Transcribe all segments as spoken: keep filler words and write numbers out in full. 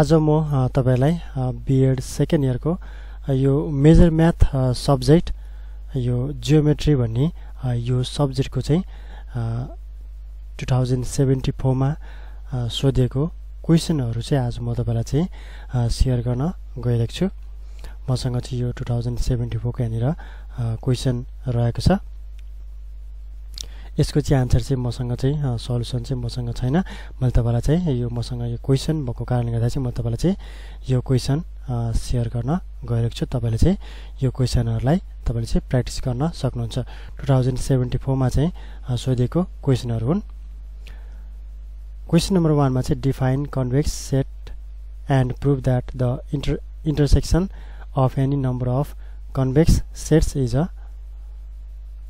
आज म तपाईलाई बीएड सेकेन्ड इयर को यो मेजर म्याथ सब्जेक्ट यो जियोमेट्री भन्ने यो सब्जेक्ट को चाहिँ दुई हजार सतहत्तर मा सोधेको क्वेशनहरु चाहिँ आज म तपाईलाई चाहिँ शेयर गर्न गइरहेको छु। मसँग चाहिँ यो दुई हजार सतहत्तर को यानेर क्वेशन रहेको छ। यसको चाहिँ आन्सर चाहिँ मसँग चाहिँ सल्युसन चाहिँ मसँग छैन। मैले तपाईलाई चाहिँ यो मसँग यो क्वेशन भएको कारणले गर्दा चाहिँ म तपाईलाई चाहिँ यो क्वेशन शेयर गर्न गइरहेको छु। तपाईले चाहिँ यो क्वेशनहरुलाई तपाईले चाहिँ प्र्याक्टिस गर्न सक्नुहुन्छ। दुई हजार सतहत्तर मा चाहिँ सोधेको क्वेशनहरु हुन्। क्वेशन नम्बर एक मा चाहिँ define convex set and prove that the inter intersection of any number of convex sets is a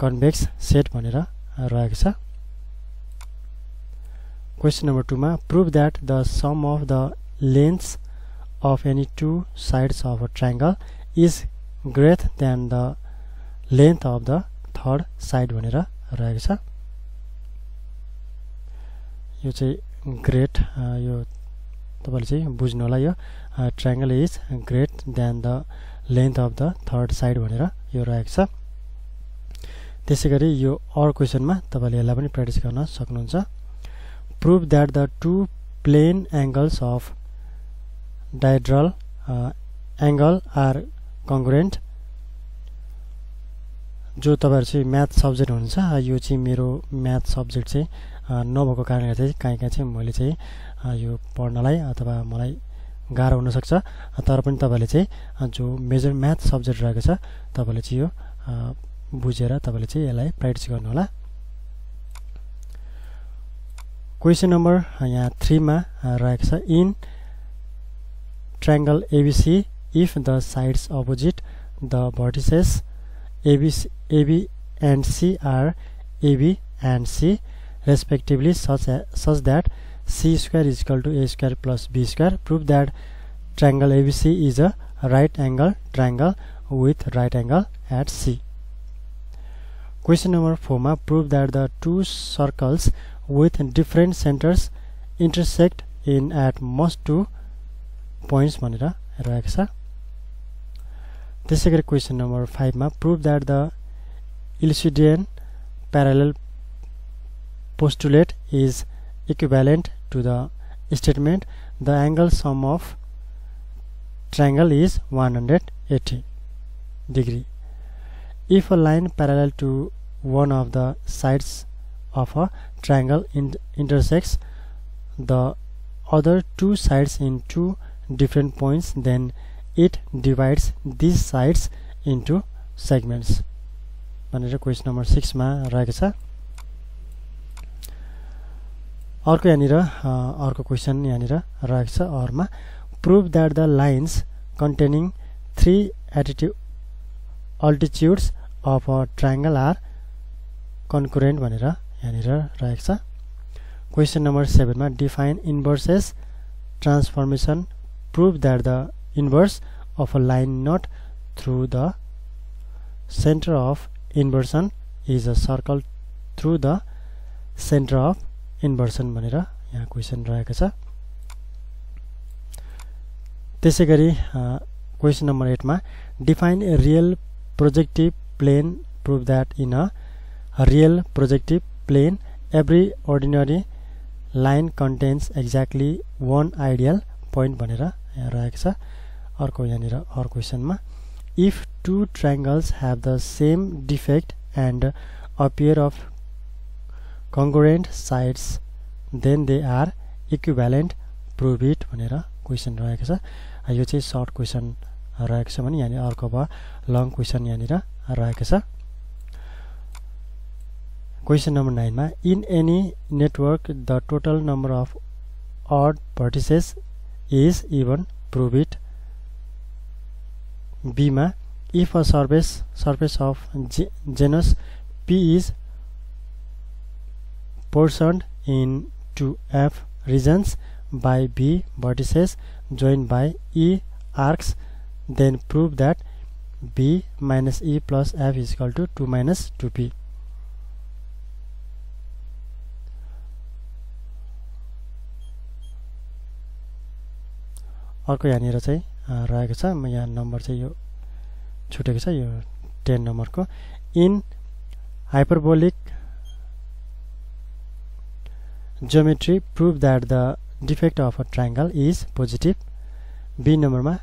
convex set भनेर रहेको छ। क्वेशन नम्बर दुई मा prove that the sum of the lengths of any two sides of a triangle is greater than the length of the third side भनेर रहेको छ। यो चाहिँ ग्रेट यो तपाईले चाहिँ बुझ्नु होला। यो triangle is greater than the length of the third side भनेर यो रहेको छ। त्यसैगरी यो अर क्वेशनमा तपाईले यसलाई पनि प्र्याक्टिस गर्न सक्नुहुन्छ। Prove that the two plane angles of dihedral angle are congruent. जो तपाईहरु चाहिँ म्याथ सब्जेक्ट हुनुहुन्छ, यो चाहिँ मेरो म्याथ सब्जेक्ट चाहिँ नभएको कारणले चाहिँ कहीं कहीं चाहिँ मैले चाहिँ यो पढ्नलाई अथवा मलाई गाह्रो हुन सक्छ। तर पनि तपाईले चाहिँ जो मेजर म्याथ सब्जेक्ट रहेको छ तपाईले चाहिँ यो बुझेर तपाईले चाहिँ यसलाई प्र्याक्टिस गर्नु होला। क्वेशन नम्बर यहाँ तीन मा रहेको छ in triangle ABC if the sides opposite the vertices ABC AB and C are AB and C respectively such such that C square is equal to A square plus B square. Prove that triangle ABC is a right angle triangle with right angle at C. Question number चार मा prove that the two circles with different centres intersect in at most two points भनेर रहेको छ। त्यसैगरी question number पाँच मा prove that the Euclidean parallel postulate is equivalent to the statement the angle sum of triangle is एक सय अस्सी degree if a line parallel to one of the sides of a triangle in intersects the other two sides in two different points, then it divides these sides into segments भनेर question number छ मा रहेको छ। अर्को यहाँनिर अर्को question यहाँनिर रहेको छ अरमा prove that the lines containing three attitude altitudes of a triangle are concurrent भनेर यहाँनिर रहेको छ। क्वेशन नम्बर सात मा define inverses transformation. Prove that the inverse of a line not through the centre of inversion is a circle through the centre of inversion भनेर यहाँ question रहेको छ। त्यसैगरी क्वेशन नम्बर आठ मा define a real projective plane. Prove that in a real projective plane every ordinary line contains exactly one ideal point भनेर यहाँ रहेको छ। अर्को यहाँनिर अर्को क्वेशनमा if two triangles have the same defect and a pair of congruent sides then they are equivalent, prove it भनेर question रहेको छ। यो चाहिँ सर्ट क्वेशन रहेको छ भने यहाँ अर्को भयो लङ क्वेशन यहाँनिर रहेको छ। क्वेशन नम्बर नौ मा in any network the total number of odd vertices is even, prove it. B मा if a surface surface of J genus p is portioned into F regions by B vertices join by E arcs, then prove that b minus e plus f is equal to two minus two p. अर्को यहाँनिर चाहिँ रहेको छ म यहाँ number चाहिँ यो छुटेको छ यो टेन नम्बरको in hyperbolic geometry prove that the defect of a triangle is positive be नम्बरमा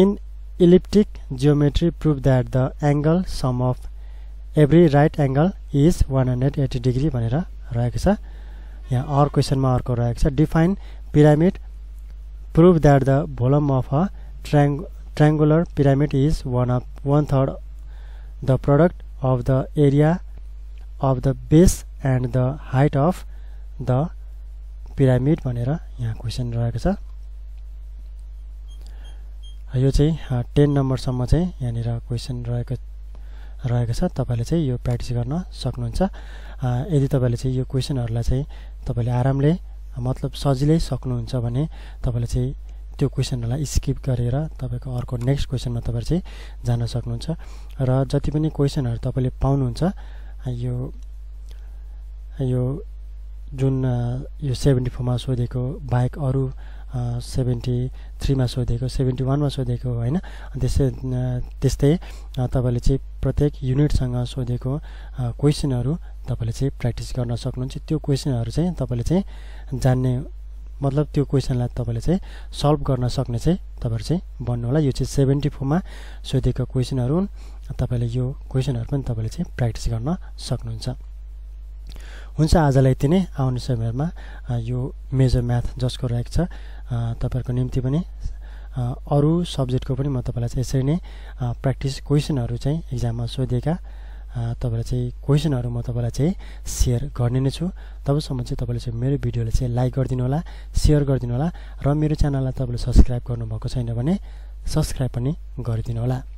in elliptic geometry prove that the angle sum of every right angle is one hundred eighty degree भनेर रहेको छ। यहाँ अरु क्वेशनमा अर्को रहेको छ define pyramid prove that the volume of a triangle triangular pyramid is one of one third the product of the area of the base and the height of the pyramid भनेर यहाँ क्वेशन रहेको छ। यो चाहिँ ten नम्बरसम्म चाहिँ यहाँनिर question रहेको रहेको छ। तपाईले चाहिँ यो प्र्याक्टिस गर्न सक्नुहुन्छ। यदि तपाईले चाहिँ यो क्वेशनहरुलाई चाहिँ तपाईले आरामले मतलब सजिलै सक्नुहुन्छ भने तपाईले चाहिँ त्यो क्वेशनहरुलाई स्किप गरेर तपाईको अर्को नेक्स्ट क्वेशनमा तपाईले चाहिँ जान सक्नुहुन्छ। र जति पनि क्वेशनहरु तपाईले पाउनुहुन्छ यो यो जुन यो सेभेन्टी फोर मा सोधेको बाहेक अरु सेभेन्टी थ्री मा सोधेको सेभेन्टी वन मा सोधेको हैन त्यसै त्यस्तै तपाईले चाहिँ प्रत्येक युनिटसँग सोधेको क्वेशनहरु तपाईले चाहिँ प्र्याक्टिस गर्न सक्नुहुन्छ। त्यो क्वेशनहरु चाहिँ तपाईले चाहिँ जान्ने मतलब त्यो क्वेशनलाई तपाईले चाहिँ सल्भ गर्न सक्ने चाहिँ तपाईहरु चाहिँ बन्नु होला। यो चाहिँ सेभेन्टी फोर मा सोधेको क्वेशनहरु हुन्। तपाईले यो क्वेशनहरु पनि तपाईले चाहिँ प्र्याक्टिस गर्न सक्नुहुन्छ। हुन्छ आजलाई यति नै। आउने समयमा यो मेजर म्याथ जसको रहेको छ तपाईहरुको निम्ति पनि अरु सब्जेक्टको पनि म तपाईलाई चाहिँ यसरी नै प्र्याक्टिस क्वेशनहरु चाहिँ एग्जाममा सोधेका तपाईलाई चाहिँ क्वेशनहरु म तपाईलाई चाहिँ शेयर गर्ने नै छु। तबसम्म चाहिँ तपाईले चाहिँ मेरो भिडियोलाई चाहिँ लाइक गरिदिनु होला, शेयर गरिदिनु होला र मेरो च्यानललाई तपाईले सब्स्क्राइब गर्नुभएको छैन भने सब्स्क्राइब पनि गरिदिनु होला।